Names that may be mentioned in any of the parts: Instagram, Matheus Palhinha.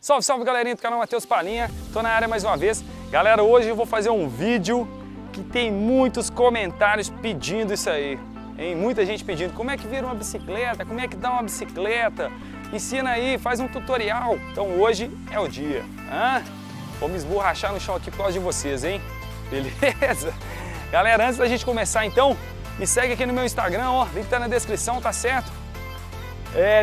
Salve, salve, galerinha do canal Matheus Palhinha. Tô na área mais uma vez. Galera, hoje eu vou fazer um vídeo que tem muitos comentários pedindo isso aí, hein? Muita gente pedindo como é que vira uma bicicleta, como é que dá uma bicicleta, ensina aí, faz um tutorial. Então hoje é o dia. Hã? Vou me esborrachar no chão aqui por causa de vocês, hein? Beleza? Galera, antes da gente começar então, me segue aqui no meu Instagram, ó, link tá na descrição, tá certo?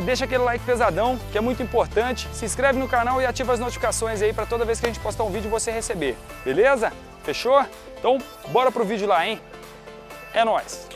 Deixa aquele like pesadão, que é muito importante. Se inscreve no canal e ativa as notificações aí para toda vez que a gente postar um vídeo você receber. Beleza? Fechou? Então, bora pro vídeo lá, hein? É nóis!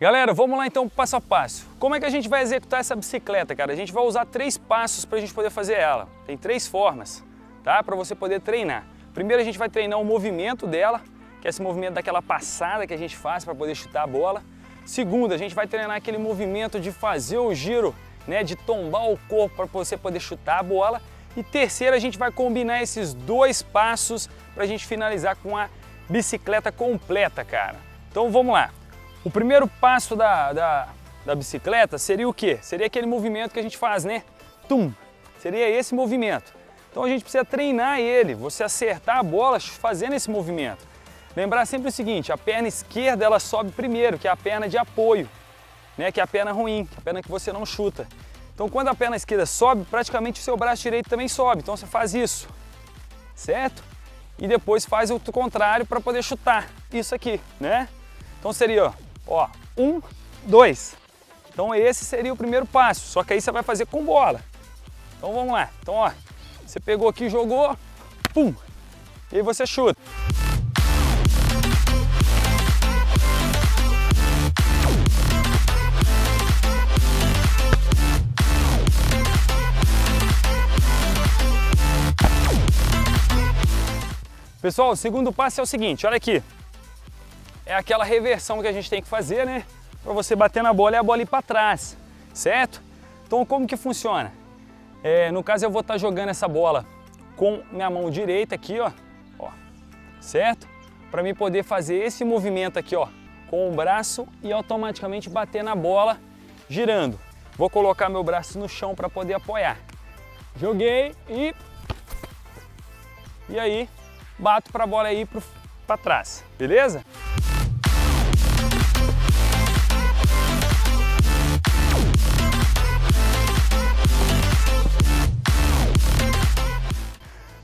Galera, vamos lá então passo a passo. Como é que a gente vai executar essa bicicleta, cara? A gente vai usar 3 passos para a gente poder fazer ela. Tem 3 formas, tá? Para você poder treinar. Primeiro a gente vai treinar o movimento dela, que é esse movimento daquela passada que a gente faz para poder chutar a bola. Segundo, a gente vai treinar aquele movimento de fazer o giro, né? De tombar o corpo para você poder chutar a bola. E terceiro, a gente vai combinar esses 2 passos para a gente finalizar com a bicicleta completa, cara. Então vamos lá. O primeiro passo da bicicleta seria o quê? Seria aquele movimento que a gente faz, né? Tum! Seria esse movimento. Então a gente precisa treinar ele, você acertar a bola fazendo esse movimento. Lembrar sempre o seguinte, a perna esquerda ela sobe primeiro, que é a perna de apoio, né? Que é a perna ruim, que é a perna que você não chuta. Então quando a perna esquerda sobe, praticamente o seu braço direito também sobe, então você faz isso, certo? E depois faz o contrário para poder chutar, isso aqui, né? Então seria, ó, 1, 2. Então esse seria o primeiro passo, só que aí você vai fazer com bola. Então vamos lá. Então, ó, você pegou aqui, jogou, pum, e aí você chuta. Pessoal, o segundo passo é o seguinte, olha aqui. É aquela reversão que a gente tem que fazer, né? Para você bater na bola e a bola ir para trás, certo? Então como que funciona? No caso eu vou estar jogando essa bola com minha mão direita aqui, ó, certo? Para mim poder fazer esse movimento aqui, ó, com o braço e automaticamente bater na bola girando. Vou colocar meu braço no chão para poder apoiar. Joguei e aí bato para a bola ir para trás, beleza?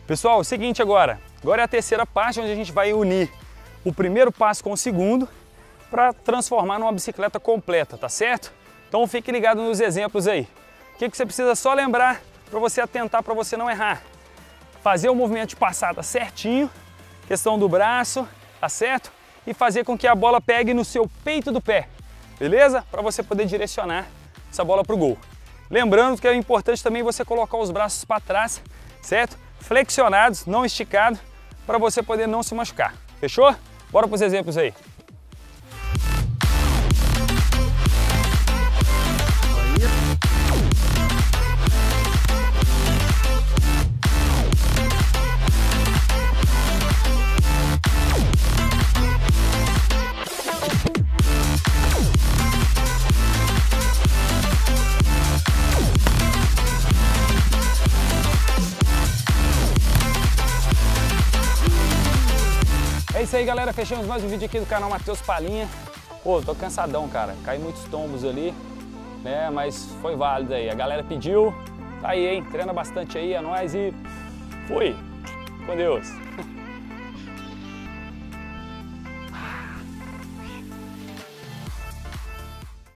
Pessoal, é o seguinte agora é a 3ª parte onde a gente vai unir o primeiro passo com o segundo para transformar numa bicicleta completa, tá certo? Então fique ligado nos exemplos aí. O que você precisa só lembrar para você atentar, para você não errar? Fazer o movimento de passada certinho, questão do braço, tá certo? E fazer com que a bola pegue no seu peito do pé, beleza? Para você poder direcionar essa bola para o gol. Lembrando que é importante também você colocar os braços para trás, certo? Flexionados, não esticados, para você poder não se machucar. Fechou? Bora para os exemplos aí. É isso aí, galera, fechamos mais um vídeo aqui do canal Matheus Palhinha. Pô, tô cansadão, cara, caí muitos tombos ali, né, mas foi válido aí, a galera pediu, tá aí, hein, treina bastante aí, é nóis e fui, com Deus.